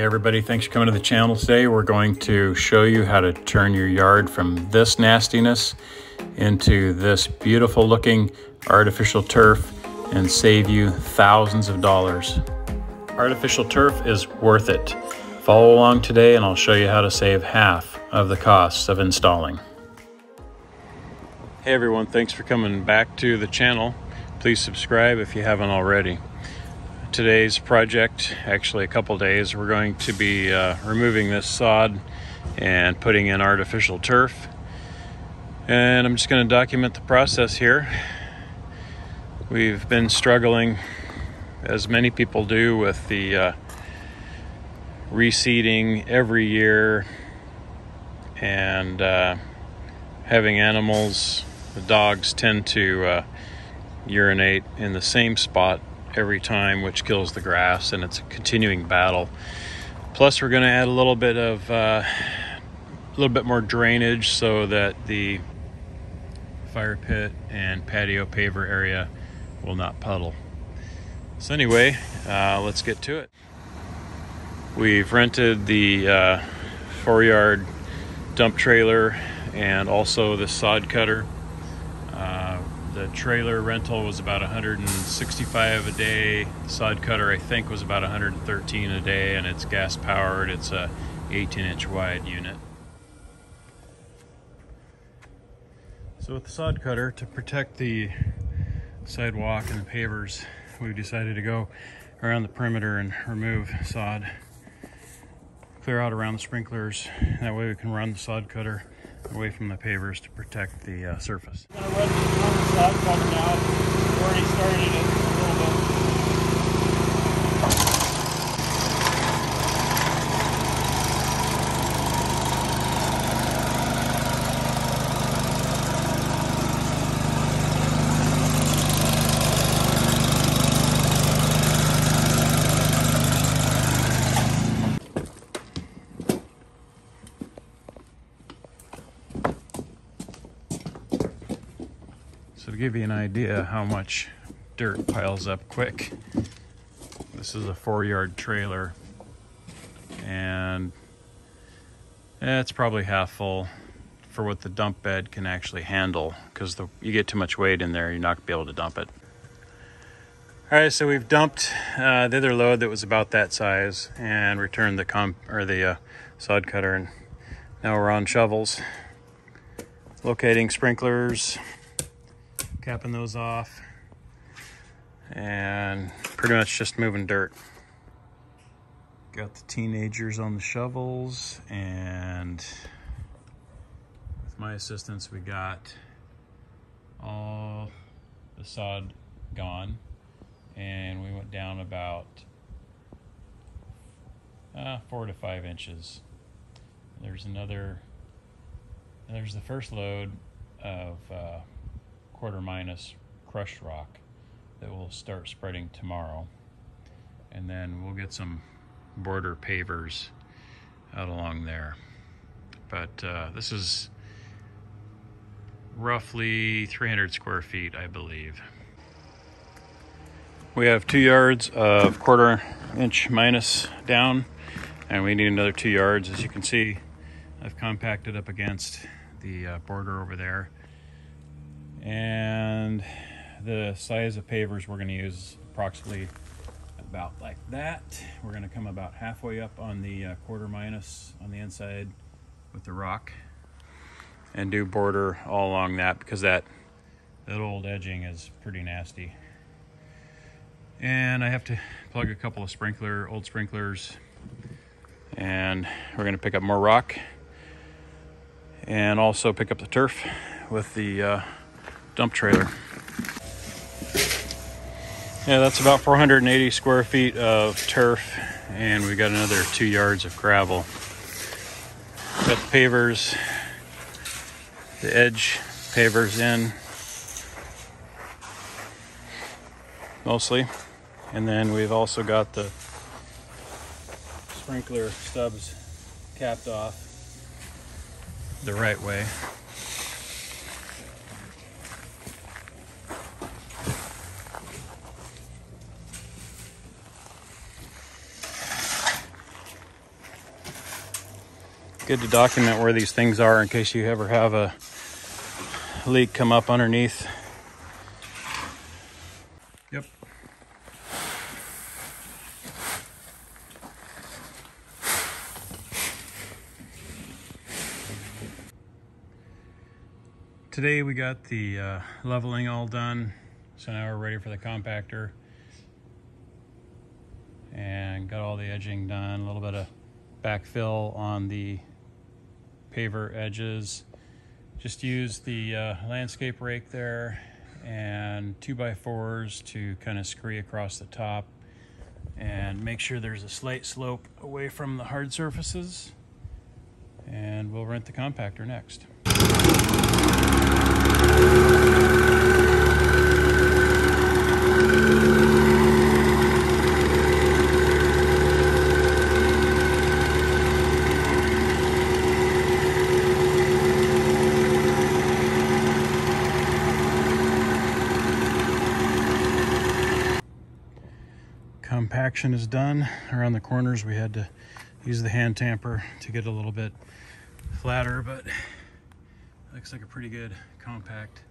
Hey everybody, thanks for coming to the channel today. We're going to show you how to turn your yard from this nastiness into this beautiful looking artificial turf and save you thousands of dollars. Artificial turf is worth it. Follow along today and I'll show you how to save half of the costs of installing. Hey everyone, thanks for coming back to the channel. Please subscribe if you haven't already. Today's project, actually a couple days, we're going to be removing this sod and putting in artificial turf, and I'm just going to document the process here. We've been struggling, as many people do, with the reseeding every year and having animals. The dogs tend to urinate in the same spot every time, which kills the grass, and it's a continuing battle. Plus we're going to add a little bit of a little bit more drainage so that the fire pit and patio paver area will not puddle. So anyway, let's get to it. We've rented the 4-yard dump trailer and also the sod cutter. The trailer rental was about $165 a day. The sod cutter, I think, was about $113 a day, and it's gas powered. It's a 18-inch wide unit. So with the sod cutter, to protect the sidewalk and the pavers, we've decided to go around the perimeter and remove sod, clear out around the sprinklers. That way we can run the sod cutter away from the pavers to protect the surface. I'm gonna run the sod cutter now. We've already started it a little bit. So to give you an idea how much dirt piles up quick, this is a 4-yard trailer, and it's probably half full for what the dump bed can actually handle, because you get too much weight in there, you're not going to be able to dump it. All right, so we've dumped the other load that was about that size and returned the sod cutter, and now we're on shovels, locating sprinklers, capping those off, and pretty much just moving dirt. Got the teenagers on the shovels, and with my assistance we got all the sod gone, and we went down about 4 to 5 inches. There's another, there's the first load of quarter minus crushed rock that will start spreading tomorrow, and then we'll get some border pavers out along there, but this is roughly 300 square feet, I believe. We have 2 yards of quarter inch minus down, and we need another 2 yards. As you can see, I've compacted up against the border over there. And the size of pavers we're going to use approximately about like that. We're going to come about halfway up on the quarter minus on the inside with the rock and do border all along that, because that old edging is pretty nasty. And I have to plug a couple of old sprinklers, and we're going to pick up more rock and also pick up the turf with the dump trailer. Yeah, that's about 480 square feet of turf, and we got another 2 yards of gravel. Got the pavers, the edge pavers in mostly, and then we've also got the sprinkler stubs capped off the right way. good to document where these things are in case you ever have a leak come up underneath. Yep. Today we got the leveling all done, so now we're ready for the compactor. And got all the edging done, a little bit of backfill on the paver edges. Just used the landscape rake there and 2x4s to kind of scree across the top and make sure there's a slight slope away from the hard surfaces. And we'll rent the compactor next. Compaction is done. Around the corners we had to use the hand tamper to get a little bit flatter, but looks like a pretty good compact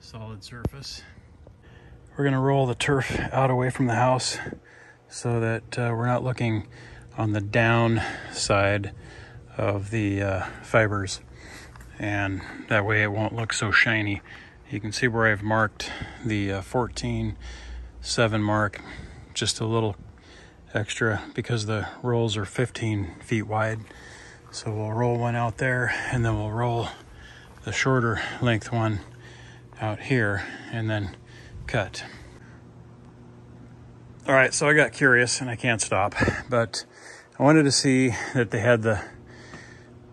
solid surface. We're going to roll the turf out away from the house so that we're not looking on the down side of the fibers, and that way it won't look so shiny. You can see where I've marked the 14-7 mark, just a little extra because the rolls are 15 feet wide. So we'll roll one out there, and then we'll roll the shorter length one out here and then cut. All right, so I got curious and I can't stop, but I wanted to see that they had the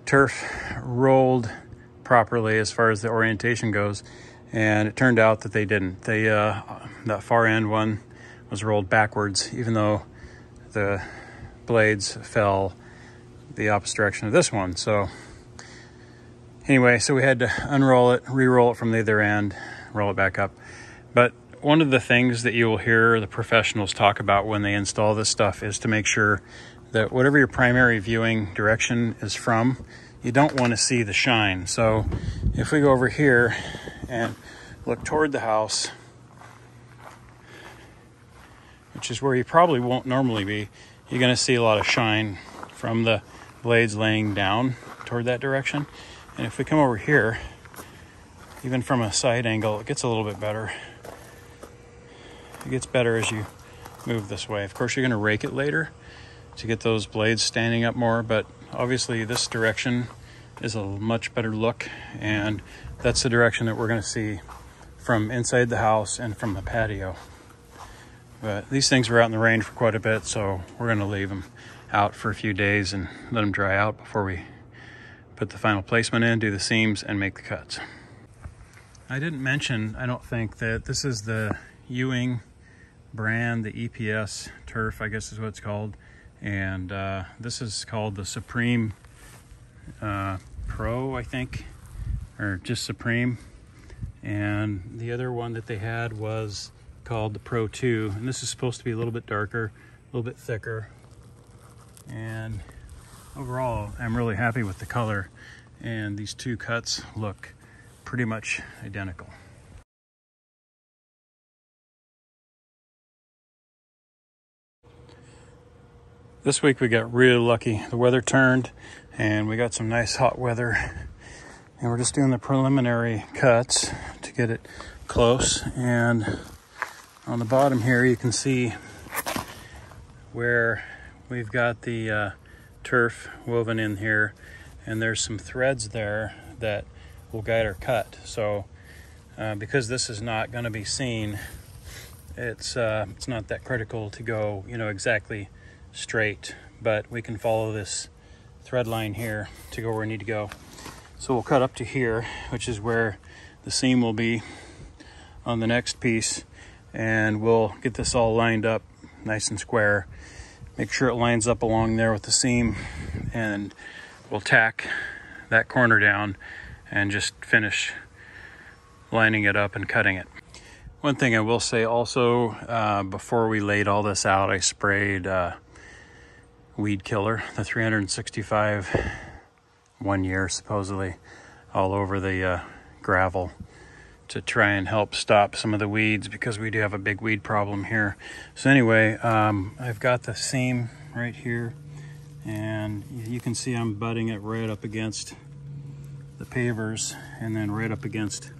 turf rolled properly as far as the orientation goes, and it turned out that they didn't. They that far end one was rolled backwards, even though the blades fell the opposite direction of this one. So anyway, so we had to unroll it, re-roll it from the other end, roll it back up. But one of the things that you will hear the professionals talk about when they install this stuff is to make sure that whatever your primary viewing direction is from, you don't want to see the shine. So if we go over here and look toward the house, which is where you probably won't normally be, you're going to see a lot of shine from the blades laying down toward that direction. And if we come over here, even from a side angle, it gets a little bit better. It gets better as you move this way. Of course, you're going to rake it later to get those blades standing up more, but obviously this direction is a much better look, and that's the direction that we're going to see from inside the house and from the patio. But these things were out in the rain for quite a bit, so we're going to leave them out for a few days and let them dry out before we put the final placement in, do the seams, and make the cuts. I didn't mention, I don't think, that this is the Ewing brand, the EPS turf, I guess is what it's called. And this is called the Supreme Pro, I think, or just Supreme. And the other one that they had was called the Pro 2, and this is supposed to be a little bit darker, a little bit thicker, and overall I'm really happy with the color, and these two cuts look pretty much identical. This week we got really lucky. The weather turned and we got some nice hot weather, and we're just doing the preliminary cuts to get it close. And on the bottom here, you can see where we've got the turf woven in here, and there's some threads there that will guide our cut. So because this is not going to be seen, it's not that critical to go, you know, exactly straight, but we can follow this thread line here to go where we need to go. So we'll cut up to here, which is where the seam will be on the next piece. And we'll get this all lined up nice and square. Make sure it lines up along there with the seam, and we'll tack that corner down and just finish lining it up and cutting it. One thing I will say also, before we laid all this out, I sprayed weed killer, the 365 1 year supposedly all over the gravel to try and help stop some of the weeds, because we do have a big weed problem here. So anyway, I've got the seam right here, and you can see I'm butting it right up against the pavers and then right up against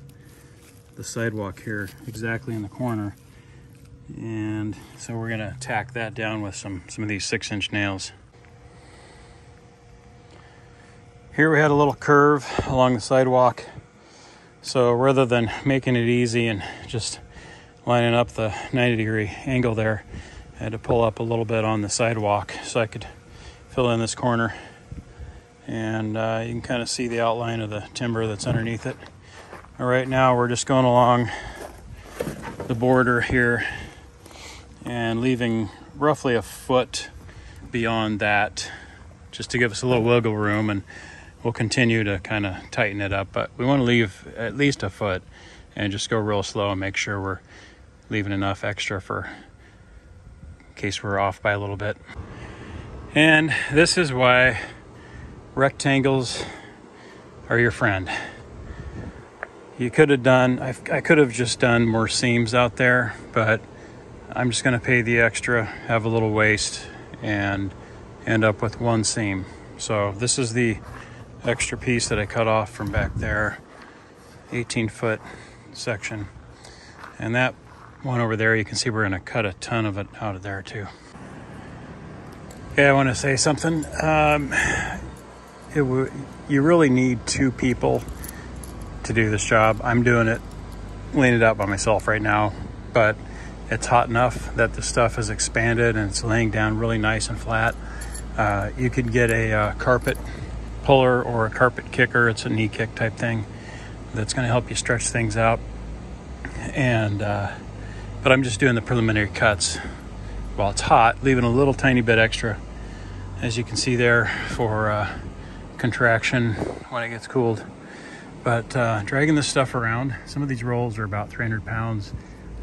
the sidewalk here, exactly in the corner. And so we're gonna tack that down with some of these 6-inch nails. Here we had a little curve along the sidewalk. So rather than making it easy and just lining up the 90-degree angle there, I had to pull up a little bit on the sidewalk so I could fill in this corner. And you can kind of see the outline of the timber that's underneath it. All right, now we're just going along the border here and leaving roughly a foot beyond that just to give us a little wiggle room, and we'll continue to kind of tighten it up, but we want to leave at least a foot and just go real slow and make sure we're leaving enough extra for in case we're off by a little bit. And this is why rectangles are your friend. You could have done, I could have just done more seams out there, but I'm just going to pay the extra, have a little waste, and end up with one seam. So this is the extra piece that I cut off from back there, 18-foot section. And that one over there, you can see we're gonna cut a ton of it out of there too. Okay, I wanna say something. You really need two people to do this job. I'm doing it, laying it out by myself right now, but it's hot enough that the stuff is expanded and it's laying down really nice and flat. You could get a carpet puller or a carpet kicker. It's a knee kick type thing that's going to help you stretch things out. And but I'm just doing the preliminary cuts while it's hot, leaving a little tiny bit extra, as you can see there, for contraction when it gets cooled. But dragging this stuff around, some of these rolls are about 300 pounds,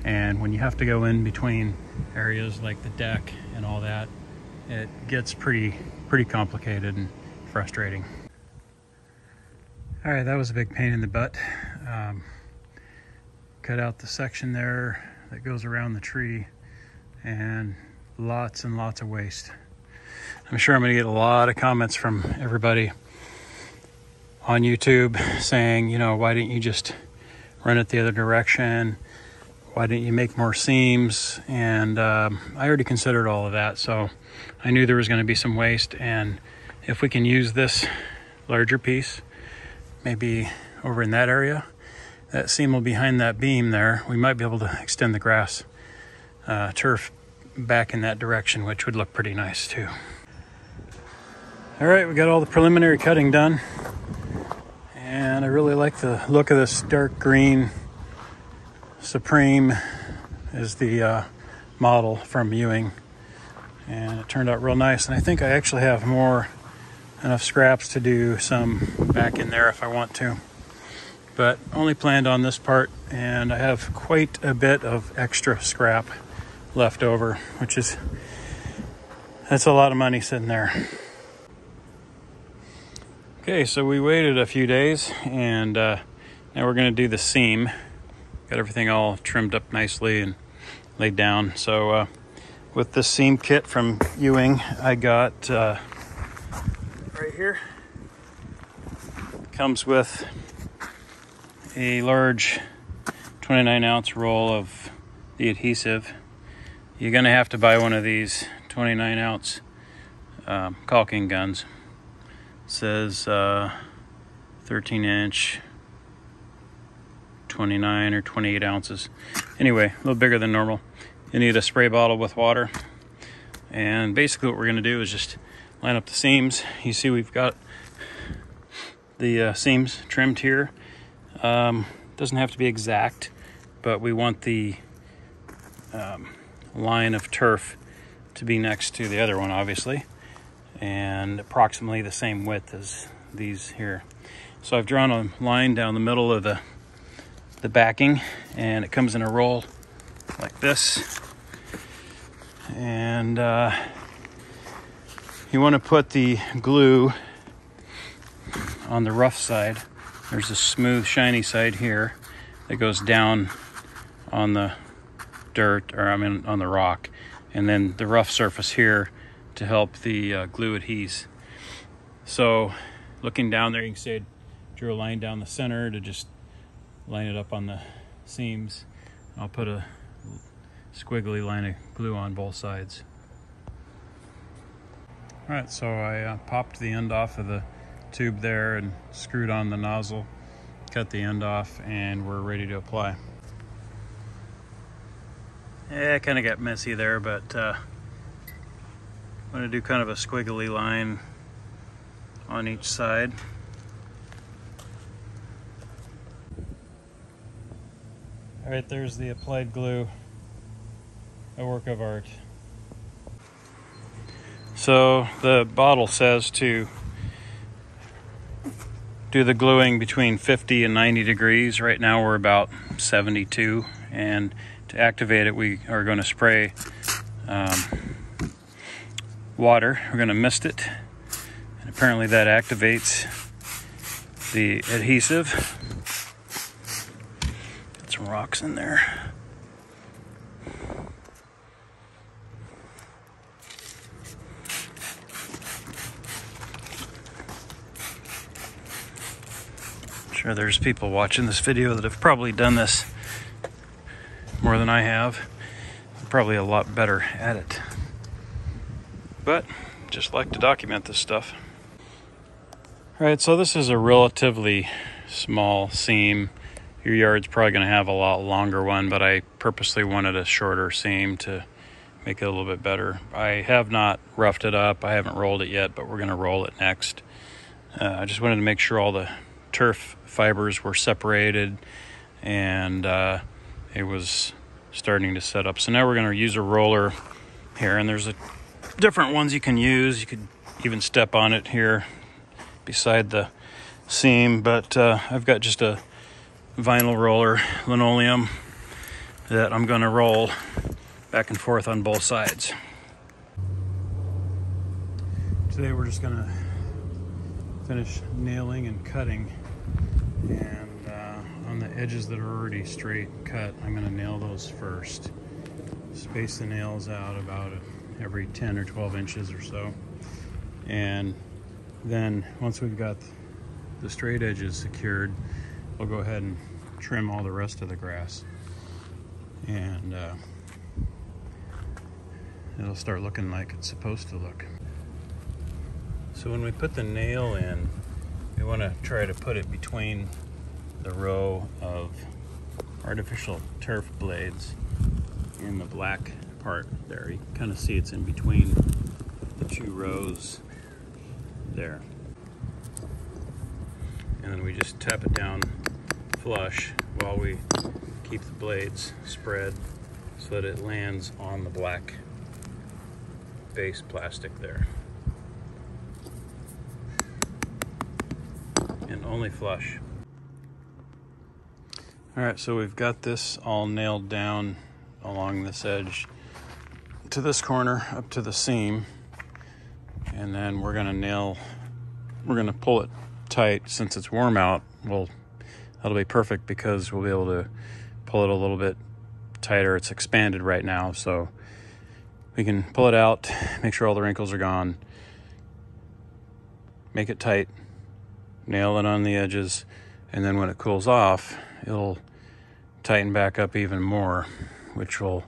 and when you have to go in between areas like the deck and all that, it gets pretty complicated and frustrating. All right, that was a big pain in the butt. Cut out the section there that goes around the tree, and lots of waste. I'm sure I'm gonna get a lot of comments from everybody on YouTube saying, you know, why didn't you just run it the other direction? Why didn't you make more seams? And I already considered all of that, so I knew there was gonna be some waste. And if we can use this larger piece, maybe over in that area, that seam will be behind that beam there. We might be able to extend the grass turf back in that direction, which would look pretty nice too. All right, we got all the preliminary cutting done. And I really like the look of this dark green. Supreme is the model from Ewing. And it turned out real nice. And I think I actually have enough scraps to do some back in there if I want to, but only planned on this part, and I have quite a bit of extra scrap left over, which is, that's a lot of money sitting there. Okay, so we waited a few days, and now we're gonna do the seam. Got everything all trimmed up nicely and laid down. So with this seam kit from Ewing, I got right here, comes with a large 29-ounce roll of the adhesive. You're gonna have to buy one of these 29-ounce caulking guns. It says 13-inch, 29 or 28 ounces. Anyway, a little bigger than normal. You need a spray bottle with water. And basically what we're gonna do is just line up the seams. You see we've got the seams trimmed here. Doesn't have to be exact, but we want the line of turf to be next to the other one, obviously, and approximately the same width as these here. So I've drawn a line down the middle of the backing, and it comes in a roll like this. And you want to put the glue on the rough side. There's a smooth, shiny side here that goes down on the dirt, or I mean on the rock, and then the rough surface here to help the glue adhese. So looking down there, you can see I drew a line down the center to just line it up on the seams. I'll put a squiggly line of glue on both sides. All right, so I popped the end off of the tube there and screwed on the nozzle, cut the end off, and we're ready to apply. Yeah, it kind of got messy there, but I'm gonna do kind of a squiggly line on each side. All right, there's the applied glue, a work of art. So the bottle says to do the gluing between 50 and 90 degrees. Right now we're about 72, and to activate it, we are going to spray water. We're going to mist it, and apparently that activates the adhesive. Got some rocks in there. Sure, there's people watching this video that have probably done this more than I have. I'm probably a lot better at it, but just like to document this stuff. All right, so this is a relatively small seam. Your yard's probably going to have a lot longer one, but I purposely wanted a shorter seam to make it a little bit better. I have not roughed it up. I haven't rolled it yet, but we're going to roll it next. I just wanted to make sure all the turf fibers were separated, and it was starting to set up. So now we're going to use a roller here, and there's different ones you can use. You could even step on it here beside the seam, but I've got just a vinyl roller, linoleum, that I'm going to roll back and forth on both sides. Today we're just going to finish nailing and cutting, and on the edges that are already straight cut, I'm going to nail those first. Space the nails out about every 10 or 12 inches or so, and then once we've got the straight edges secured, we'll go ahead and trim all the rest of the grass, and it'll start looking like it's supposed to look. So when we put the nail in, we want to try to put it between the row of artificial turf blades in the black part there. You can kind of see it's in between the two rows there. And then we just tap it down flush while we keep the blades spread so that it lands on the black base plastic there. And only flush. All right, so we've got this all nailed down along this edge to this corner up to the seam, and then we're gonna pull it tight. Since it's warm out, well, that'll be perfect because we'll be able to pull it a little bit tighter. It's expanded right now, so we can pull it out, make sure all the wrinkles are gone, make it tight, nail it on the edges, and then when it cools off, it'll tighten back up even more, which will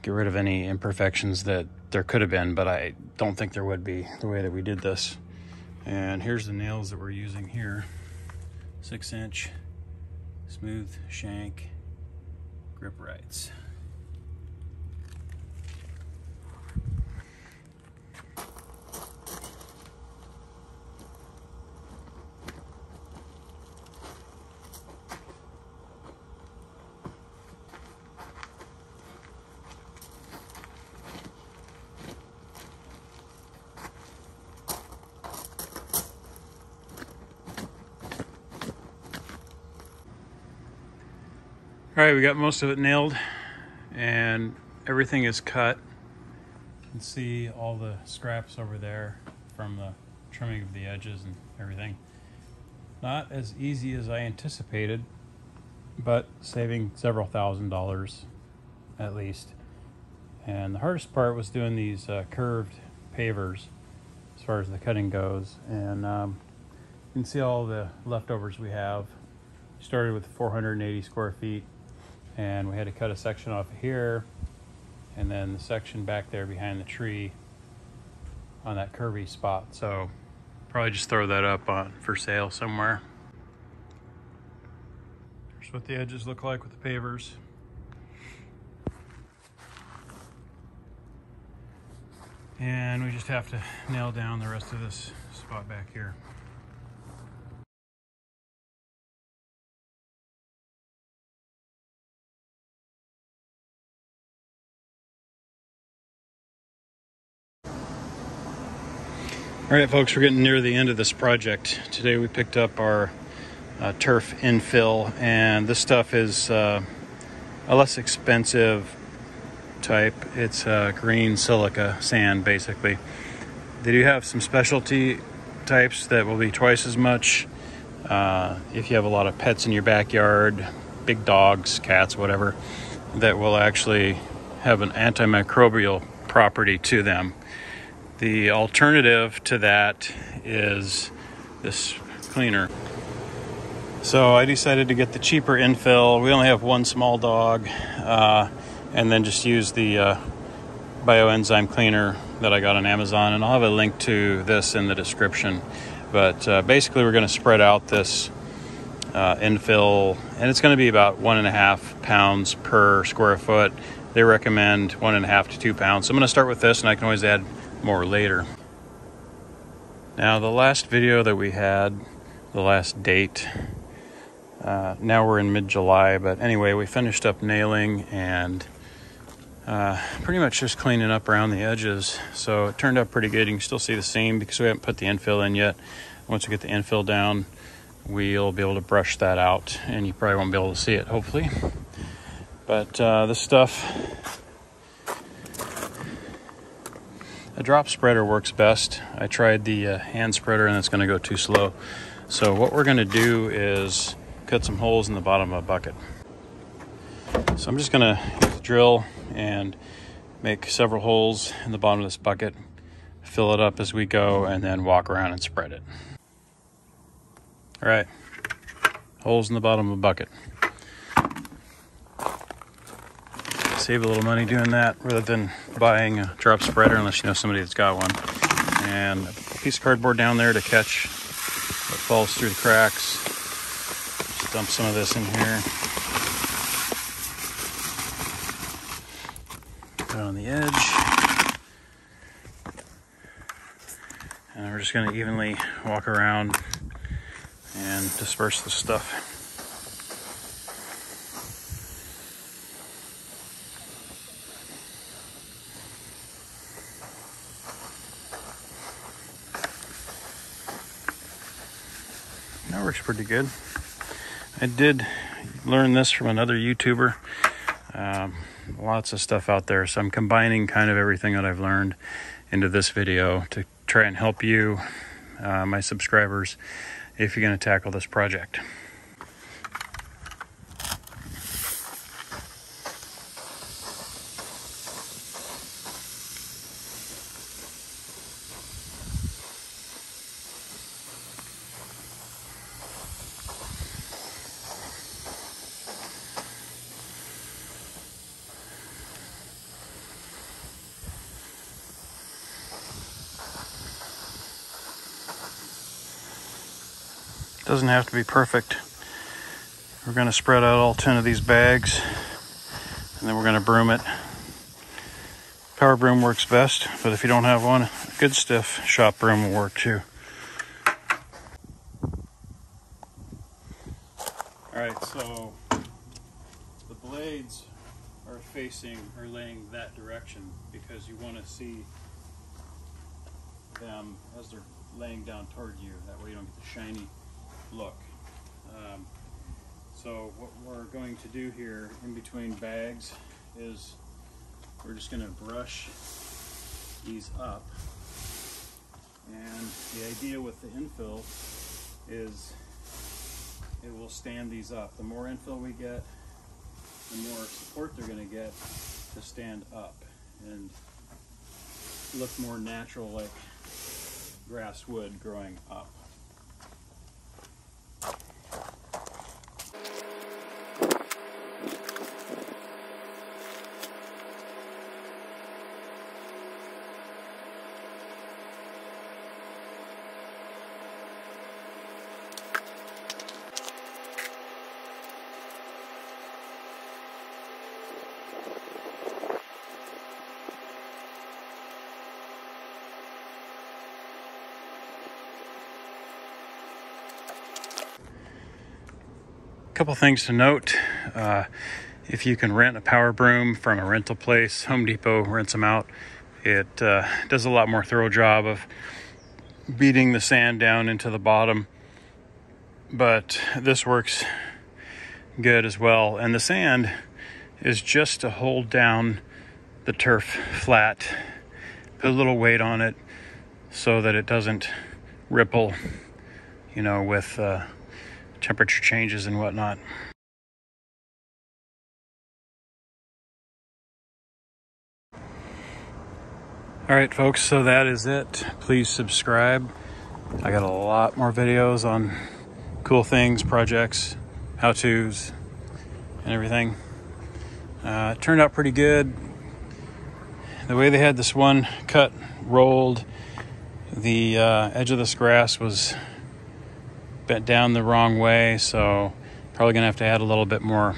get rid of any imperfections that there could have been, but I don't think there would be the way that we did this. And here's the nails that we're using here. 6-inch smooth shank grip rights. All right, we got most of it nailed and everything is cut. You can see all the scraps over there from the trimming of the edges and everything. Not as easy as I anticipated, but saving several $1,000s at least. And the hardest part was doing these curved pavers as far as the cutting goes. And you can see all the leftovers we have. We started with 480 square feet, and we had to cut a section off of here, and then the section back there behind the tree on that curvy spot. So probably just throw that up on for sale somewhere. Here's what the edges look like with the pavers. And we just have to nail down the rest of this spot back here. All right, folks, we're getting near the end of this project. Today we picked up our turf infill, and this stuff is a less expensive type. It's green silica sand, basically. They do have some specialty types that will be twice as much. If you have a lot of pets in your backyard, big dogs, cats, whatever, that will actually have an antimicrobial property to them. The alternative to that is this cleaner. So I decided to get the cheaper infill. We only have one small dog, and then just use the bioenzyme cleaner that I got on Amazon, and I'll have a link to this in the description. But basically we're gonna spread out this infill, and it's gonna be about 1.5 pounds per square foot. They recommend 1.5 to 2 pounds. So I'm gonna start with this, and I can always add more later. Now, the last video that we had, the last date, now we're in mid-July, but anyway, we finished up nailing and pretty much just cleaning up around the edges. So it turned out pretty good. You can still see the seam because we haven't put the infill in yet. Once we get the infill down, we'll be able to brush that out, and you probably won't be able to see it, hopefully. But this stuff, a drop spreader works best. I tried the hand spreader, and it's going to go too slow. So what we're going to do is cut some holes in the bottom of a bucket. So I'm just going to use a drill and make several holes in the bottom of this bucket, fill it up as we go, and then walk around and spread it. All right, holes in the bottom of a bucket. Save a little money doing that rather than buying a drop spreader, unless you know somebody that's got one. And a piece of cardboard down there to catch what falls through the cracks. Just dump some of this in here. Put it on the edge. And we're just going to evenly walk around and disperse the stuff. That works pretty good. I did learn this from another YouTuber. Lots of stuff out there, so I'm combining kind of everything that I've learned into this video to try and help you, my subscribers, if you're going to tackle this project. Doesn't have to be perfect. We're going to spread out all 10 of these bags, and then we're going to broom it. Power broom works best, but if you don't have one, a good stiff shop broom will work too. Alright, so the blades are facing or laying that direction because you want to see them as they're laying down toward you. That way you don't get the shiny look. So what we're going to do here in between bags is we're just going to brush these up, and the idea with the infill is it will stand these up. The more infill we get, the more support they're going to get to stand up and look more natural, like grass would growing up. Couple things to note, if you can rent a power broom from a rental place, Home Depot rents them out. It does a lot more thorough job of beating the sand down into the bottom, but this works good as well. And the sand is just to hold down the turf flat, put a little weight on it so that it doesn't ripple, you know, with temperature changes and whatnot. All right, folks, so that is it. Please subscribe. I got a lot more videos on cool things, projects, how-tos, and everything. It turned out pretty good. The way they had this one cut rolled, the edge of this grass was bent down the wrong way, so probably gonna have to add a little bit more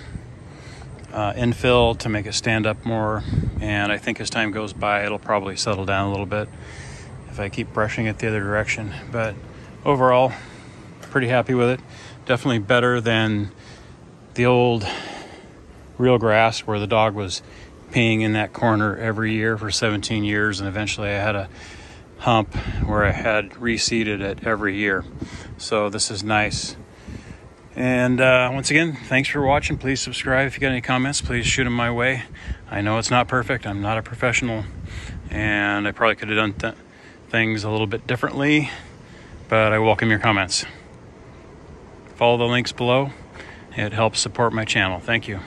infill to make it stand up more, and I think as time goes by it'll probably settle down a little bit if I keep brushing it the other direction. But overall, pretty happy with it. Definitely better than the old real grass where the dog was peeing in that corner every year for 17 years, and eventually I had a hump where I had reseeded it every year. So this is nice. And once again, thanks for watching. Please subscribe. If you got any comments, please shoot them my way. I know it's not perfect. I'm not a professional, and I probably could have done things a little bit differently, but I welcome your comments. Follow the links below. It helps support my channel. Thank you.